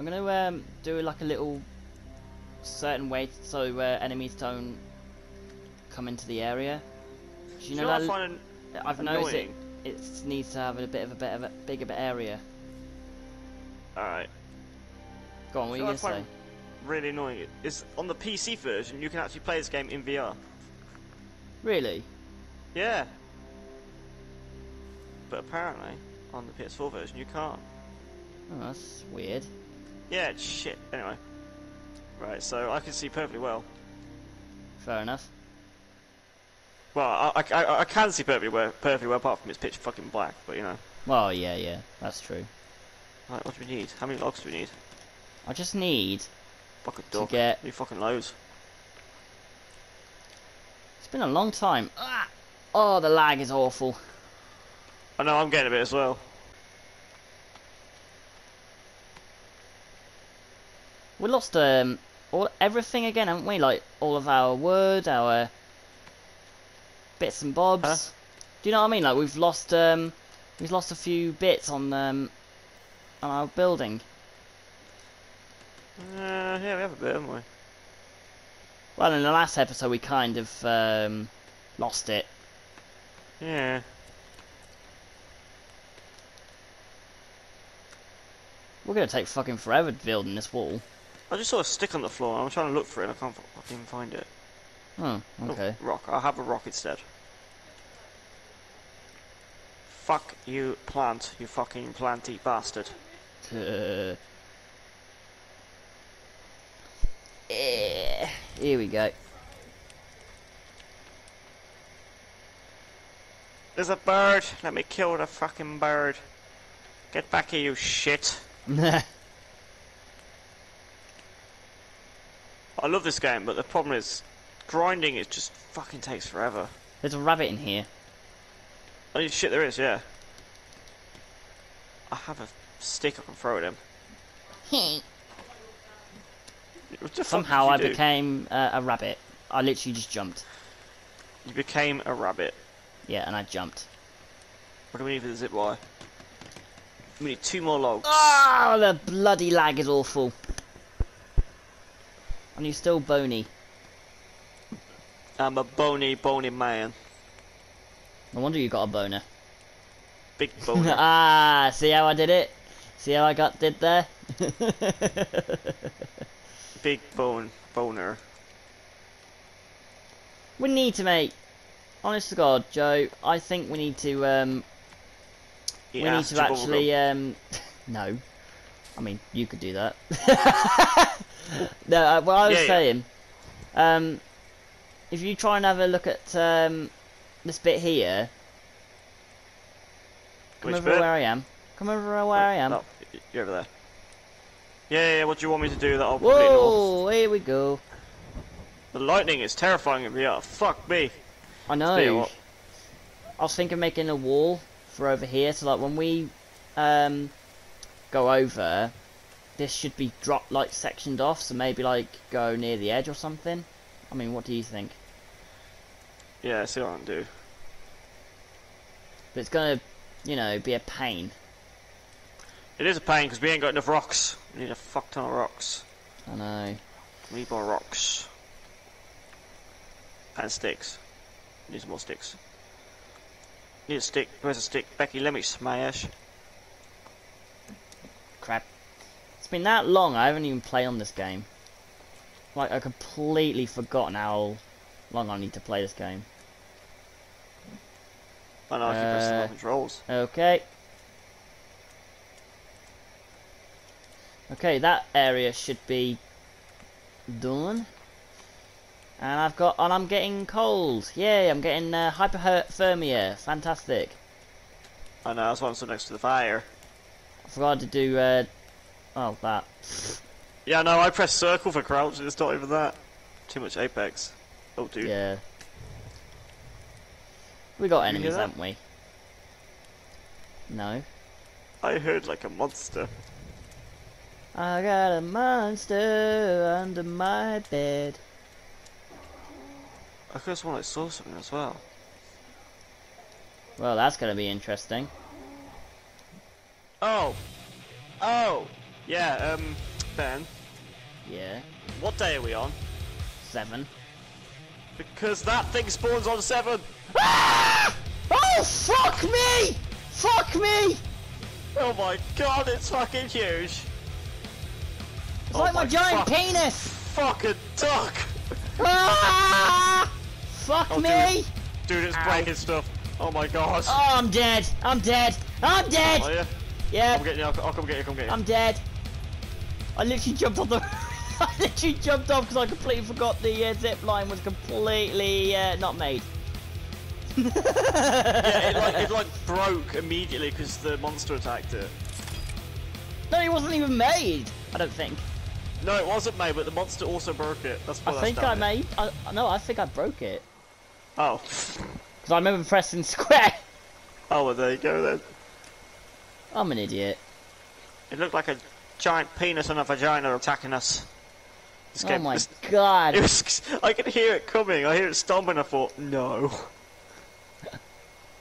I'm going to do like a little certain way so enemies don't come into the area. Do you know that I find I've noticed it needs to have a bit of a bigger area. Alright. Go on, what are you going to say? Really annoying. It's on the PC version, you can actually play this game in VR. Really? Yeah. But apparently, on the PS4 version, you can't. Oh, that's weird. Yeah, it's shit. Anyway. Right, so I can see perfectly well. Fair enough. Well, I can see perfectly well, apart from it's pitch fucking black, but you know. Well, yeah, yeah, that's true. Right, what do we need? How many logs do we need? I just need to get... Need fucking loads. It's been a long time. Ah! Oh, the lag is awful. I know, I'm getting a bit as well. We lost everything again, haven't we? Like, all of our wood, our bits and bobs. Huh? Do you know what I mean? Like, we've lost a few bits on our building. Yeah, we have a bit, haven't we? Well, in the last episode, we kind of lost it. Yeah. We're gonna take fucking forever building this wall. I just saw a stick on the floor. I'm trying to look for it. And I can't fucking find it. Oh, okay. Oh, rock. I'll have a rock instead. Fuck you, plant. You fucking planty bastard. Here we go. There's a bird. Let me kill the fucking bird. Get back here, you shit. I love this game, but the problem is grinding. It just fucking takes forever. There's a rabbit in here. Oh shit, there is. Yeah. I have a stick I can throw at him. Somehow I became a rabbit. I literally just jumped. You became a rabbit. Yeah, and I jumped. What do we need for the zip wire? We need 2 more logs. Oh, the bloody lag is awful. And you're still bony. I'm a bony, bony man. No wonder you got a boner. Big boner. Ah, see how I did it? See how I did there? Big boner. We need to make... Honest to God, Joe, I think we need to... we need to actually... no. I mean, you could do that. No, what I was saying... Yeah. If you try and have a look at this bit here... Come over where I am. Come over where I am. No, you're over there. Yeah, yeah, what do you want me to do? That I'll probably north. Whoa, here we go. The lightning is terrifying in VR. Fuck me. I know. I was thinking of making a wall for over here, so like when we go over, this should be dropped, like sectioned off, so maybe like go near the edge or something. I mean, what do you think? Yeah, I see what I can do. But it's gonna, you know, be a pain. It is a pain because we ain't got enough rocks. We need a fuck ton of rocks. I know. We need more rocks. And sticks. We need some more sticks. Need a stick. Where's a stick? Becky, let me smash. Crap. It's been that long I haven't even played on this game. Like, I completely forgotten how long I need to play this game. I know, I can press the controls. Okay. Okay, that area should be done. And I've got, and I'm getting cold. Yay, I'm getting hyperthermia. Fantastic. I know, that's why I'm so next to the fire. I forgot to do, oh, that. Yeah, no, I pressed circle for crouch and it's not even that. Too much Apex. Oh, dude. Yeah. We got enemies, haven't we? No. I heard like a monster. I got a monster under my bed. I could have sworn I saw something as well. Well, that's going to be interesting. Oh! Oh! Yeah, Ben? Yeah? What day are we on? 7. Because that thing spawns on 7! Ah! Oh, fuck me! Fuck me! Oh my god, it's fucking huge! It's like my giant penis! Fucking duck! Ah! Fuck me! Dude, it's breaking stuff. Oh my god. Oh, I'm dead! I'm dead! I'm dead! Are you? Yeah. Come get you, I'll come get you, come get you. I'm dead. I literally jumped on the... I literally jumped off because I completely forgot the zip line was completely not made. Yeah, it like broke immediately because the monster attacked it. No, it wasn't even made, I don't think. No, it wasn't made, but the monster also broke it. That's what I think I made. No, I think I broke it. Oh. Because I remember pressing square. Oh, well, there you go then. I'm an idiot. It looked like a giant penis and a vagina attacking us. This game, oh my god. It was, I could hear it coming. I hear it stomping. I thought, no.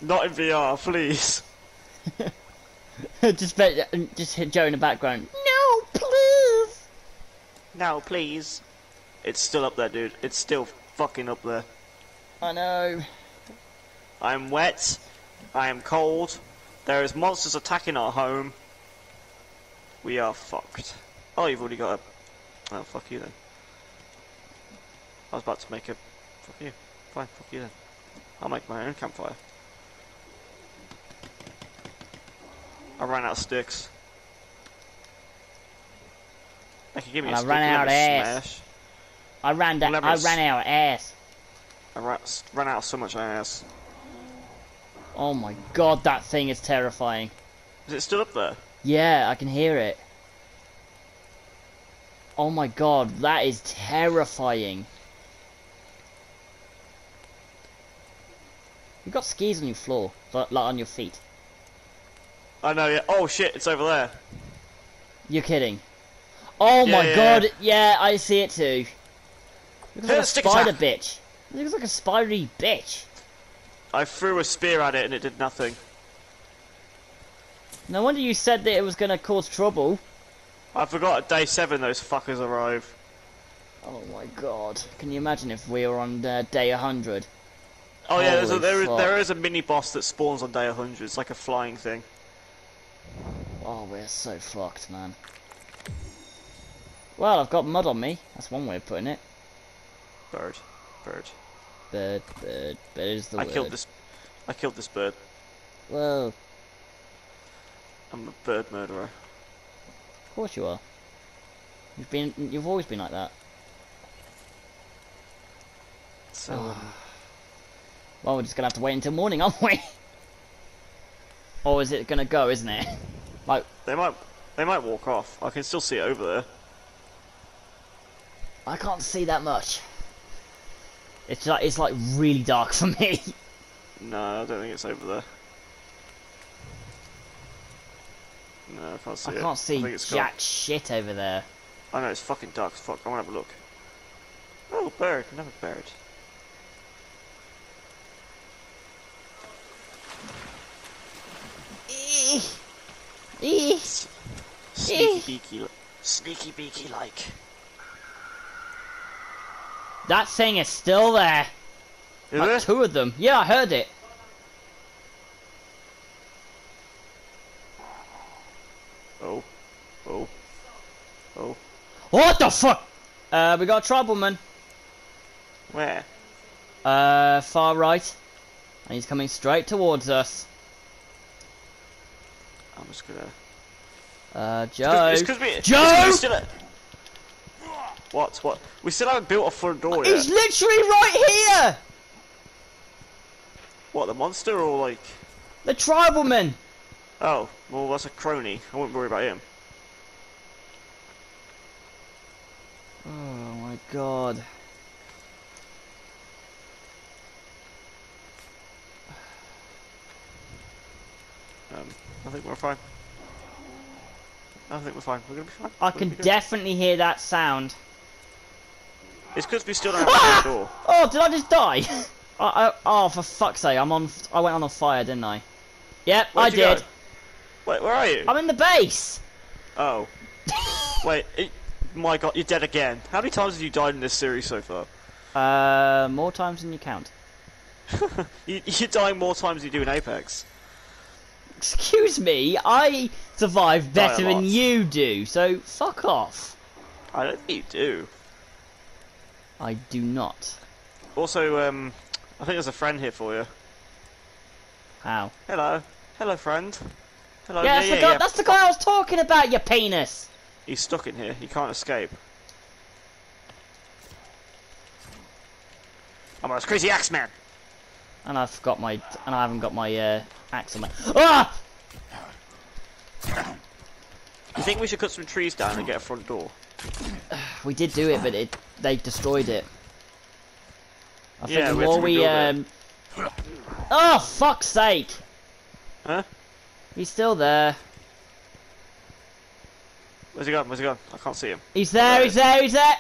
Not in VR, please. just hit Joe in the background. No, please. No, please. It's still up there, dude. It's still fucking up there. I know. I'm wet. I am cold. There is monsters attacking our home. We are fucked. Oh, you've already got a... Oh, fuck you then. I was about to make a... Fuck you. Fine, fuck you then. I'll make my own campfire. I ran out of sticks. They can give me a stick. I ran out of ass. I ran out of so much ass. Oh my god, that thing is terrifying. Is it still up there? Yeah, I can hear it. Oh my god, that is terrifying. You've got skis on your floor, like on your feet. I know, yeah. Oh shit, it's over there. You're kidding. Oh yeah, my god, yeah, I see it too. It looks like a spider bitch. It looks like a spidery bitch. I threw a spear at it and it did nothing. No wonder you said that it was going to cause trouble. I forgot at day 7 those fuckers arrive. Oh my god. Can you imagine if we were on day 100? Oh yeah, there is a mini boss that spawns on day 100. It's like a flying thing. Oh, we're so fucked, man. Well, I've got mud on me. That's one way of putting it. Bird. Bird. Bird, bird, bird is the word. I killed this bird. Whoa. I'm a bird murderer. Of course you are. You've always been like that. So. Oh. Well, we're just gonna have to wait until morning, aren't we? Or is it gonna go? Isn't it? Like they might walk off. I can still see it over there. I can't see that much. It's like really dark for me. No, I don't think it's over there. No, I can't see it. I can't see jack shit over there. I know, it's fucking dark as fuck. I want to have a look. Oh, bird. Another bird. Sneaky beaky like. That thing is still there. Is like it? 2 of them. Yeah, I heard it. Oh. Oh. Oh. What the fuck? We got a tribal man. Where? Far right. And he's coming straight towards us. I'm just gonna... Joe! It's cause we... Joe! What? We still haven't built a front door yet. He's literally right here! What, the monster or like... The tribal man! Oh, well that's a crony. I wouldn't worry about him. Oh my god. I think we're fine. I think we're fine. We're gonna be fine. I can definitely hear that sound. It's because we still don't have a front door. Oh, did I just die? Oh, for fuck's sake! I went on a fire, didn't I? Yep, I did. Wait, where are you? I'm in the base. Oh. Wait, my god, you're dead again. How many times have you died in this series so far? More times than you count. You're dying more times than you do in Apex. Excuse me, I survive better than you do, so fuck off. I don't think you do. I do not. Also, I think there's a friend here for you. How? Hello. Hello, friend. Hello. Yeah, that's the guy I was talking about, your penis! He's stuck in here, he can't escape. I'm a crazy axe man! And I forgot my... and I haven't got my, axe on my... Ah! You think we should cut some trees down and get a front door? We did do it, but they destroyed it. I think the more we oh, fuck's sake! Huh? He's still there. Where's he gone? Where's he gone? I can't see him. He's there, he's there, he's there!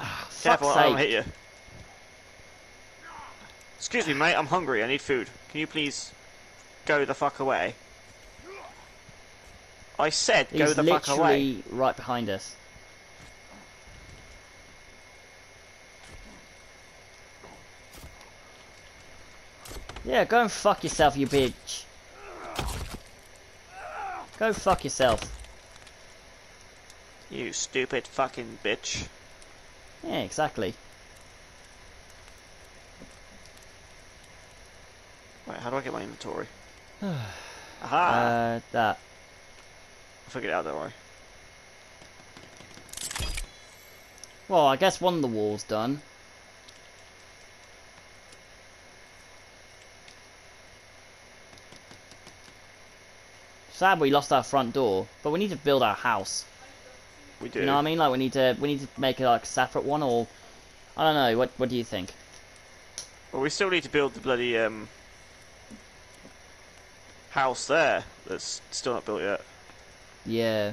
Oh, careful, I don't hit you. Excuse me, mate, I'm hungry, I need food. Can you please go the fuck away? I said go the fuck away. He's literally right behind us. Yeah, go and fuck yourself, you bitch. Go fuck yourself. You stupid fucking bitch. Yeah, exactly. Wait, how do I get my inventory? Aha! That. I'll figure it out, don't worry. Well, I guess one of the walls done. Sad we lost our front door, but we need to build our house. We do. You know what I mean? Like we need to make it like a separate one, or I don't know. What do you think? Well, we still need to build the bloody house there that's still not built yet. Yeah.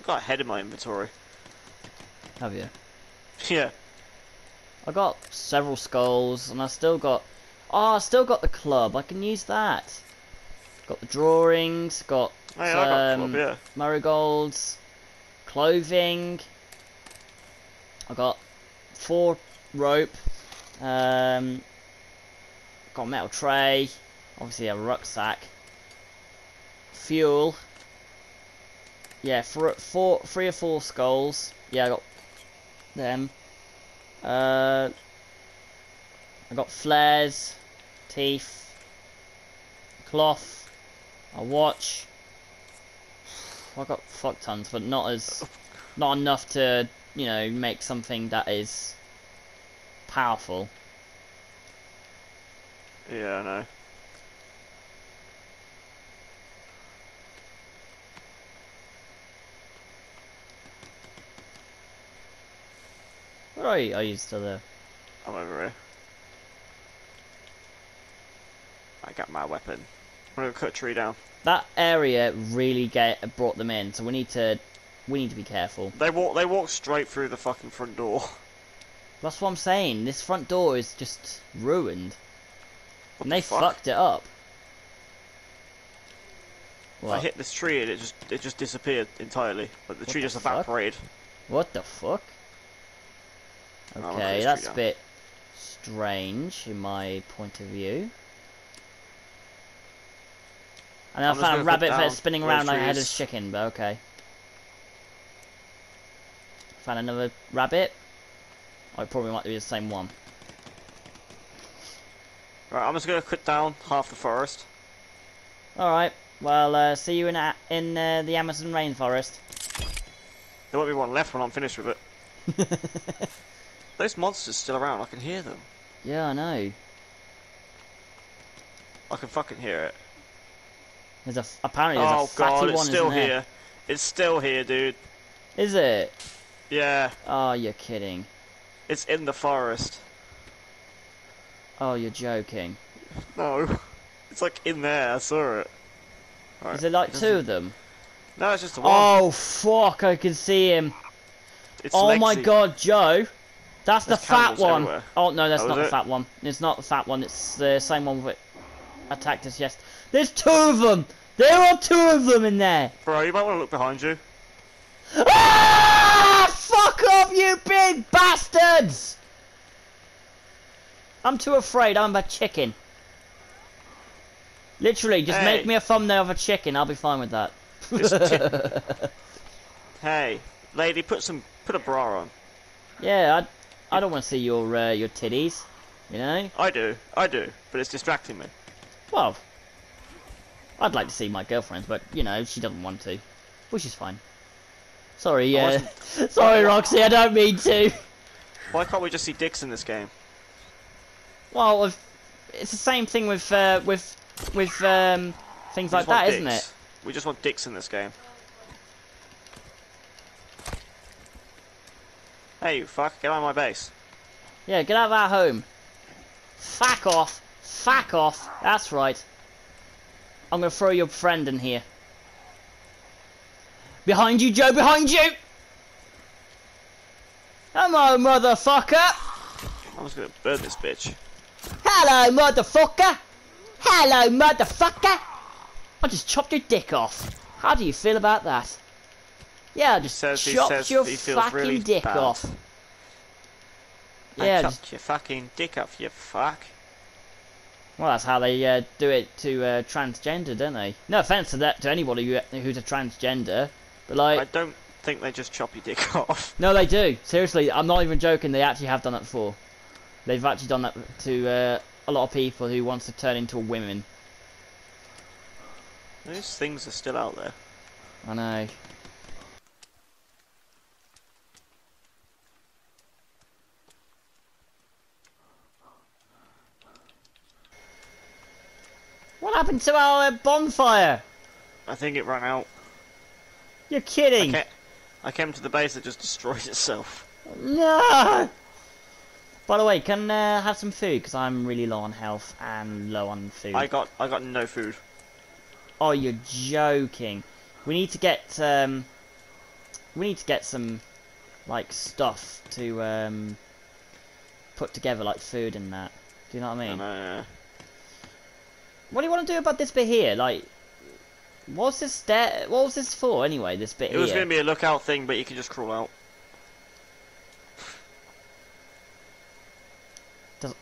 I've got a head in my inventory. Have you? Yeah. I got several skulls, and I still got. Oh, I still got the club. I can use that. Got the drawings. Got, I got club, yeah. Marigolds, clothing. I got 4 rope. Got a metal tray. Obviously a rucksack. Fuel. Yeah, for 3 or 4 skulls. Yeah, I got them. I got flares, teeth, cloth, a watch. I got fuck tons, but not enough to, you know, make something that is powerful. Yeah, I know. Where are you? Are you still there? I'm over here. I got my weapon. I'm gonna cut a tree down. That area really brought them in, so we need to be careful. They walk straight through the fucking front door. That's what I'm saying. This front door is just ruined. What and the they fuck? Fucked it up. What? I hit this tree and it just disappeared entirely. Like the tree just evaporated. What the fuck? Okay, that's a bit strange in my point of view. And I found a rabbit that's spinning around like a headless chicken, but okay. Found another rabbit. I probably might be the same one. Right, I'm just gonna cut down half the forest. Alright, well, see you in the Amazon rainforest. There won't be one left when I'm finished with it. Those monsters still around, I can hear them. Yeah, I know. I can fucking hear it. There's apparently there's a fatty one, it's still here. It's still here, dude. Is it? Yeah. Oh, you're kidding. It's in the forest. Oh, you're joking. No. It's like in there, I saw it. Right. Is it like two of them? No, it's just the one. Oh, fuck, I can see him. It's Lexi. My god, Joe. That's the fat one. Everywhere. Oh, no, that's not the fat one. It's not the fat one. It's the same one with attacked us yesterday. There's two of them! There are two of them in there! Bro, you might want to look behind you. Ah! Fuck off, you big bastards! I'm too afraid, I'm a chicken. Literally, just make me a thumbnail of a chicken, I'll be fine with that. Hey, lady, put a bra on. Yeah, I don't want to see your titties, you know? I do, but it's distracting me. Well, I'd like to see my girlfriend, but, you know, she doesn't want to. Which is fine. Sorry, yeah. Sorry, Roxy, I don't mean to. Why can't we just see dicks in this game? Well, it's the same thing with things like that, isn't it? We just want dicks in this game. Hey, you fuck, get out of my base. Yeah, get out of our home. Fuck off. Fuck off. That's right. I'm going to throw your friend in here. Behind you, Joe, behind you! Hello, motherfucker! I'm just going to burn this bitch. Hello, motherfucker! Hello, motherfucker! I just chopped your dick off. How do you feel about that? Yeah, I just chopped your fucking dick off. Yeah, I chopped your fucking dick off, you fuck. Well, that's how they do it to transgender, don't they? No offense to that, to anybody who's a transgender, but like... I don't think they just chop your dick off. No, they do. Seriously, I'm not even joking. They actually have done that before. They've actually done that to a lot of people who wants to turn into women. Those things are still out there. I know. What happened to our bonfire? I think it ran out. You're kidding! I came to the base that just destroyed itself. No! By the way, can I have some food? Because I'm really low on health and low on food. I got no food. Oh, you're joking! We need to get some like stuff to put together, like food and that. Do you know what I mean? No. What do you want to do about this bit here? Like, what's this what was this for anyway? This bit here. It was going to be a lookout thing, but you can just crawl out.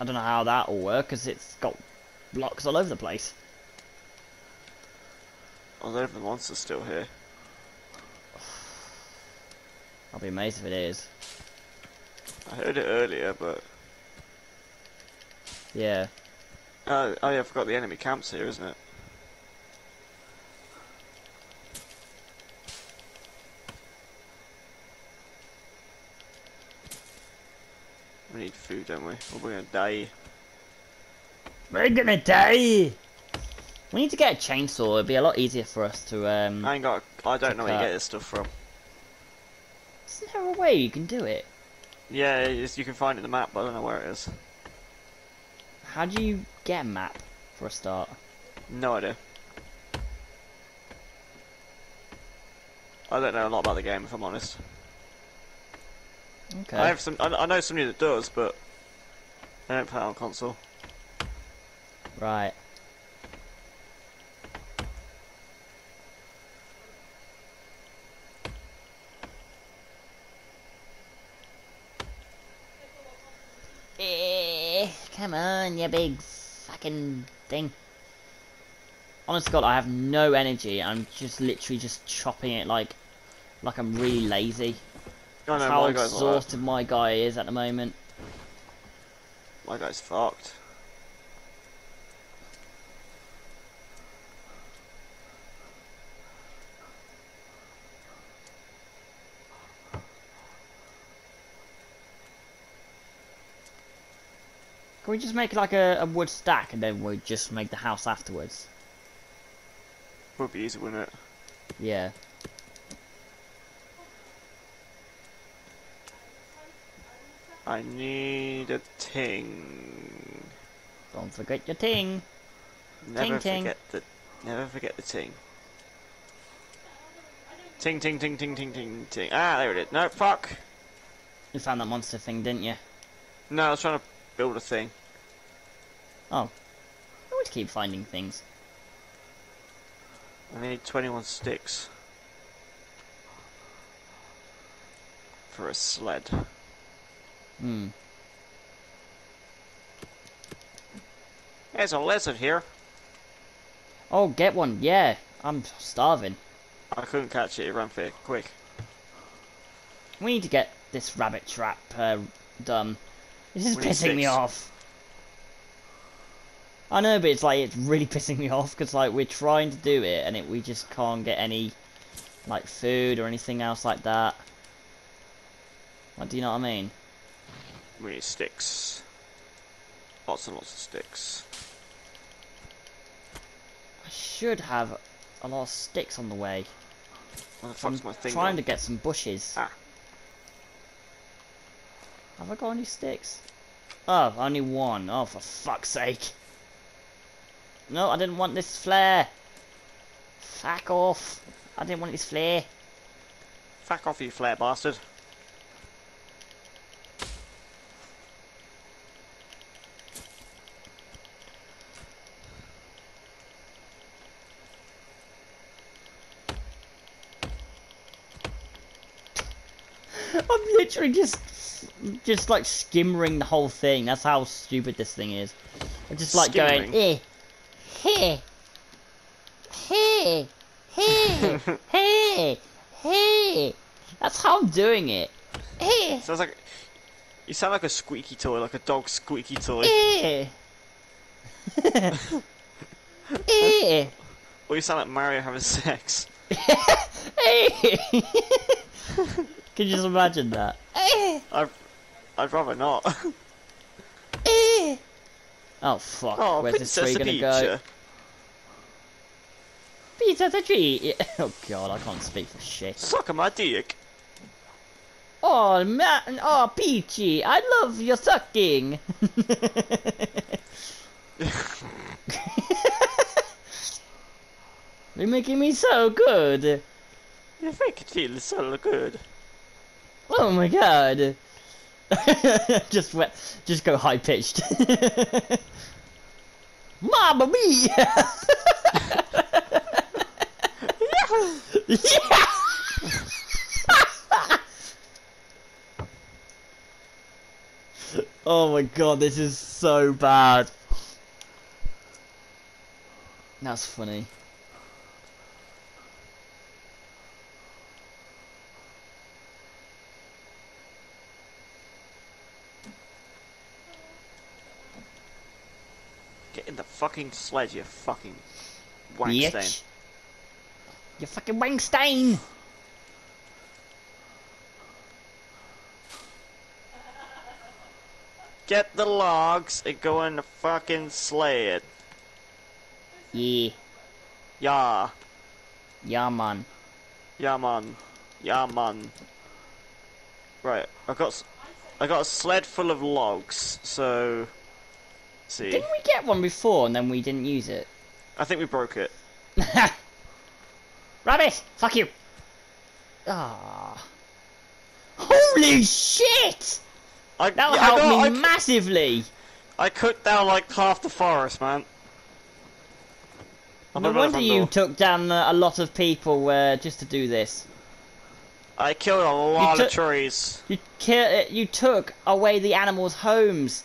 I don't know how that will work because it's got blocks all over the place. Although the monster's still here. I'll be amazed if it is. I heard it earlier, but yeah. Oh yeah, I forgot the enemy camp's here, isn't it? We need food, don't we? Or we're gonna die. We're gonna die! We need to get a chainsaw, it'd be a lot easier for us to I don't know where you get this stuff from. Isn't there a way you can do it? Yeah, you can find it in the map, but I don't know where it is. How do you get a map for a start? No idea. I don't know a lot about the game, if I'm honest. Okay. I know somebody that does, but they don't play it on console. Right. Come on, you big fucking thing. Honest to God, I have no energy. I'm just literally just chopping it like I'm really lazy. That's how exhausted my guy is at the moment. My guy's fucked. Can we just make like a wood stack and then we'll just make the house afterwards? Would be easy, wouldn't it? Yeah. I need a ting. Don't forget your ting. Never forget the ting. Ting ting ting ting ting ting ting. Ah, there it is. No, fuck. You found that monster thing, didn't you? No, I was trying to build a thing. Oh. to keep finding things. I need 21 sticks for a sled. Hmm. There's a lizard here. Oh, get one. Yeah, I'm starving. I couldn't catch it. It ran for quick. We need to get this rabbit trap done. This is pissing me off. I know, but it's like it's really pissing me off because like we're trying to do it and we just can't get any like food or anything else like that. Like, do you know what I mean? We need sticks. Lots and lots of sticks. I should have a lot of sticks on the way. What the fuck's my thing? I'm trying to get some bushes. Ah. Have I got any sticks? Oh, only one. Oh, for fuck's sake. No, I didn't want this flare. Fuck off. I didn't want this flare. Fuck off, you flare bastard. I'm literally just like skimming the whole thing. That's how stupid this thing is. I'm just like skimmering. Going, hey, hey, hey, hey, hey. That's how I'm doing it. Hey. Sounds like you sound like a squeaky toy, like a dog's squeaky toy. Hey. Hey. Or you sound like Mario having sex. Hey. Can you just imagine that? I'd rather not. Oh fuck! Oh, where's this tree gonna go? Pizza the tree! Oh god, I can't speak for shit. Suck on my dick. Oh man! Oh Peachy, I love your sucking. You're making me so good. You make it feel so good. Oh my god! just go high pitched. Mamma mia! Yeah! Yeah! Oh my god, this is so bad. That's funny. The fucking sledge, you fucking Wankstein. You fucking Wankstein! Get the logs and go in the fucking sled. Yeah. Yeah. Yeah, man. Yeah, man. Yeah, man. Right, I got a sled full of logs, so. See. Didn't we get one before and then we didn't use it? I think we broke it. Rabbit! Fuck you! Ah! Holy shit! That helped me massively! I cooked down like half the forest, man. No wonder you took down a lot of people just to do this. I killed a lot of trees. You took away the animals' homes.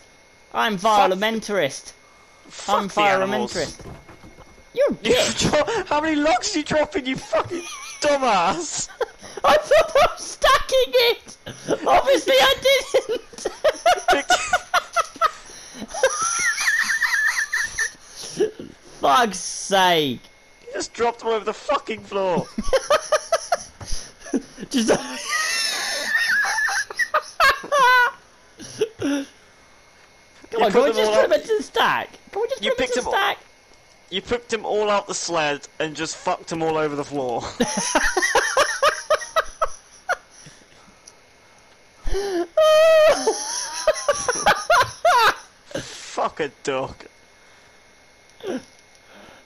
I'm environmentalist. I'm environmentalist. You're bitch. How many logs are you dropping, you fucking dumbass? I thought I was stacking it. Obviously, I didn't. Fuck's sake! You just dropped them over the fucking floor. Come on, can we just put them into the stack? Can we just put them into the stack? You picked them all out the sled and just fucked them all over the floor. Fuck a dog.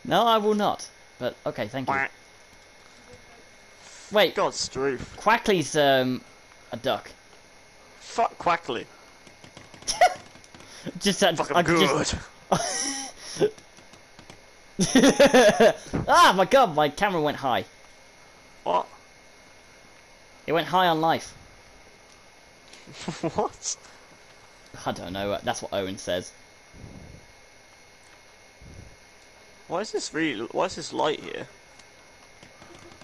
No, I will not. But, okay, thank you. Wait. God, Stroof. Quackly's a duck. Fuck Quackly. Just that. Fucking good. Ah, my God, my camera went high. What? It went high on life. What? I don't know. That's what Owen says. Why is this really? Why is this light here?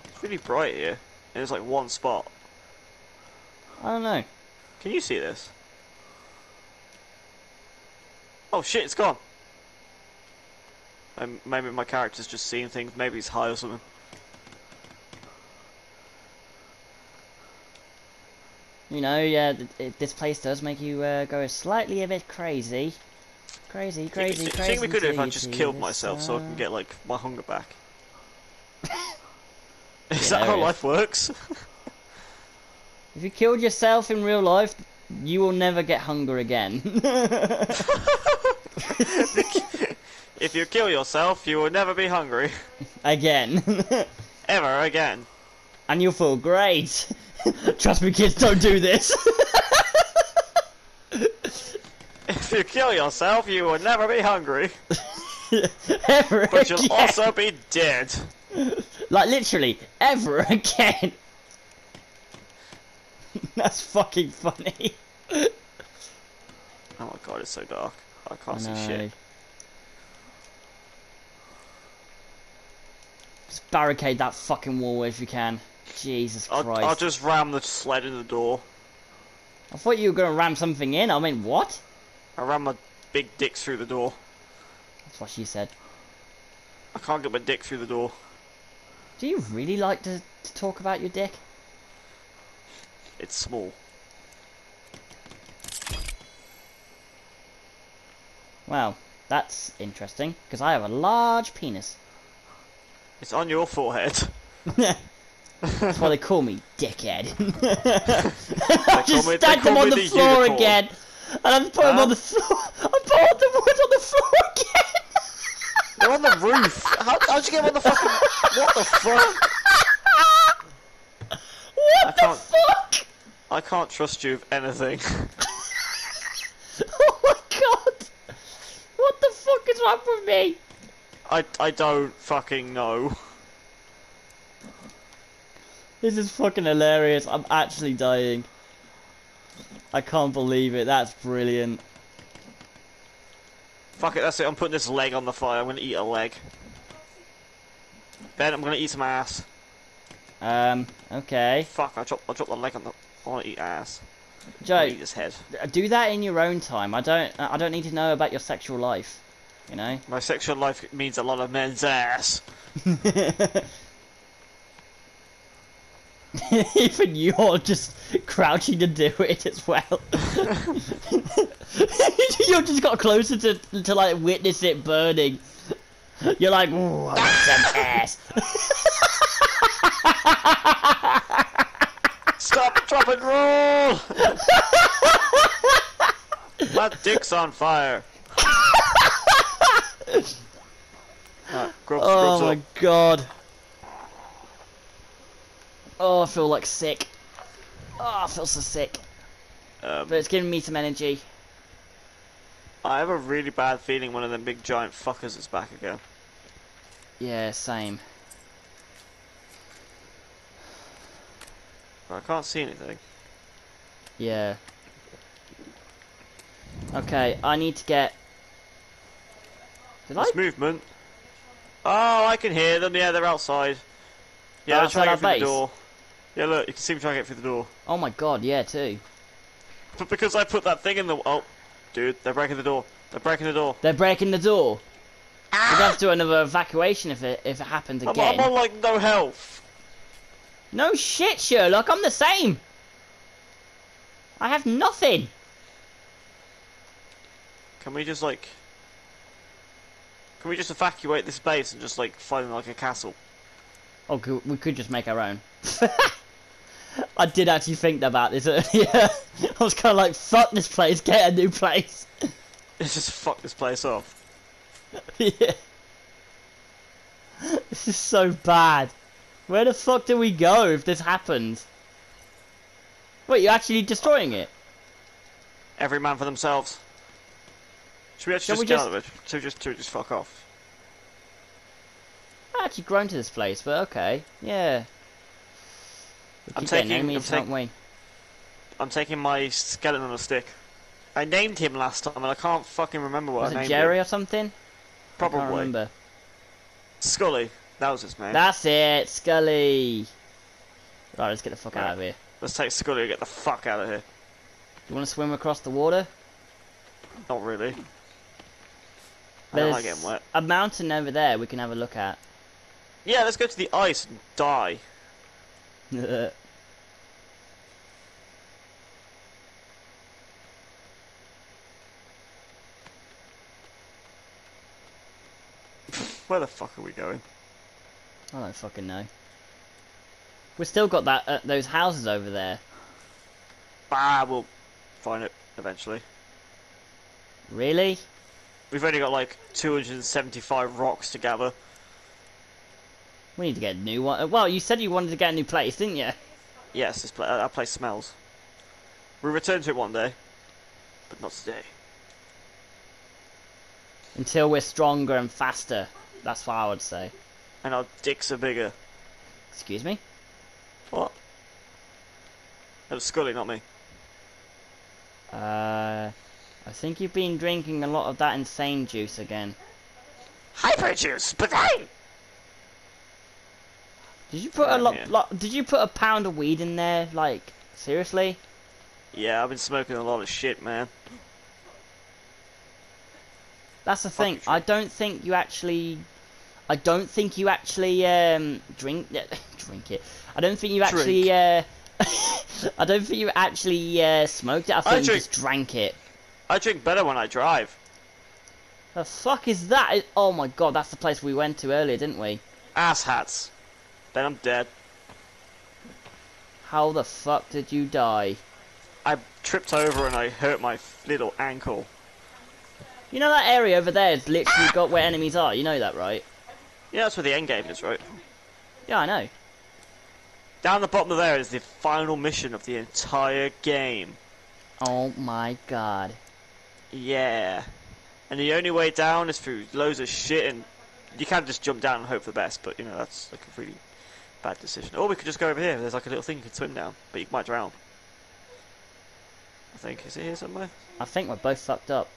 It's really bright here, and there's like one spot. I don't know. Can you see this? Oh shit! It's gone. Maybe my character's just seeing things. Maybe he's high or something. You know, yeah. This place does make you go slightly a bit crazy. Crazy. I think we could have just killed myself so I can get like my hunger back. Is that how life works? If you killed yourself in real life, you will never get hunger again. If you kill yourself, you will never be hungry. Again. Ever again. And you'll feel great. Trust me, kids, don't do this. If you kill yourself, you will never be hungry. Ever but again. You'll also be dead. Like, literally, ever again. That's fucking funny. Oh my God, it's so dark. I can't see shit. Just barricade that fucking wall if you can. Jesus Christ. I'll just ram the sled in the door. I thought you were going to ram something in. I mean, what? I ran my big dick through the door. That's what she said. I can't get my dick through the door. Do you really like to talk about your dick? It's small. Wow, that's interesting, because I have a large penis. It's on your forehead. That's why they call me Dickhead. I just stacked them on the floor again, and I put them on the floor. I poured the wood on the floor again. They're on the roof. How'd you get on the fucking? What the fuck? What the fuck? I can't trust you with anything. Oh my God! What the fuck is wrong with me? I don't fucking know. This is fucking hilarious. I'm actually dying. I can't believe it. That's brilliant. Fuck it. That's it. I'm putting this leg on the fire. I'm gonna eat a leg. Then I'm gonna eat some ass. Okay. Fuck, I dropped the leg on the... I wanna eat ass. Joe, I wanna eat his head. Do that in your own time. I don't need to know about your sexual life. You know? My sexual life means a lot of men's ass. Even you're just crouching to do it as well. You just got closer to like, witness it burning. You're like, ooh, I want some ass. Stop, drop, and roll! My dick's on fire. Oh my God. Oh, I feel like sick. Oh, I feel so sick. But it's giving me some energy. I have a really bad feeling one of them big giant fuckers is back again. Yeah, same. I can't see anything. Yeah. Okay, I need to get... Movement. Oh, I can hear them. Yeah, they're outside. Yeah, they're trying to get through the door. Yeah, look, you can see me trying to get through the door. Oh my God, yeah, too. But because I put that thing in the... Oh, dude, they're breaking the door. They're breaking the door. They're breaking the door. Ah! We'd have to do another evacuation if it happens again. I'm on, like, no health. No shit, Sherlock, I'm the same! I have nothing! Can we just, like... Can we just evacuate this base and just, like, find, like, a castle? Oh, we could just make our own. I did actually think about this earlier. I was kind of like, fuck this place, get a new place. Let's just fuck this place off. Yeah. This is so bad. Where the fuck do we go if this happens? Wait, you're actually destroying it? Every man for themselves. Should we actually just get out of it? Should we just fuck off? not actually grown to this place, but okay. Yeah. We keep getting enemies, don't we? I'm taking my skeleton on a stick. I named him last time, and I can't fucking remember what I named him. Jerry or something? Probably. I can't remember. Scully. That was his name. That's it, Scully. Right, let's get the fuck out of here. Let's take Scully and get the fuck out of here. You want to swim across the water? Not really. There's I don't like getting wet. A mountain over there we can have a look at. Yeah, let's go to the ice and die. Where the fuck are we going? I don't fucking know. We've still got that those houses over there. Bah, we'll find it eventually. Really? We've only got like 275 rocks to gather. We need to get a new one. Well, you said you wanted to get a new place, didn't you? Yes, our place smells. We'll return to it one day, but not today. Until we're stronger and faster. That's what I would say. And our dicks are bigger. Excuse me? What? That was Scully, not me. I think you've been drinking a lot of that insane juice again. Hyper juice, but hey! Did you put did you put a pound of weed in there? Like, seriously? Yeah, I've been smoking a lot of shit, man. That's the thing. I don't think you actually. I don't think you actually drink it. I don't think you actually. I don't think you actually smoked it. I think you just drank it. I drink better when I drive. The fuck is that? Oh my god, that's the place we went to earlier, didn't we? Asshats. Then I'm dead. How the fuck did you die? I tripped over and I hurt my little ankle. You know that area over there has literally got where enemies are, you know that, right? Yeah, that's where the end game is, right? Yeah, I know. Down the bottom of there is the final mission of the entire game. Oh my god. Yeah. And the only way down is through loads of shit, and you can't just jump down and hope for the best, but you know, that's like a really bad decision. Or we could just go over here, there's like a little thing you can swim down, but you might drown. I think, is it here somewhere? I think we're both fucked up.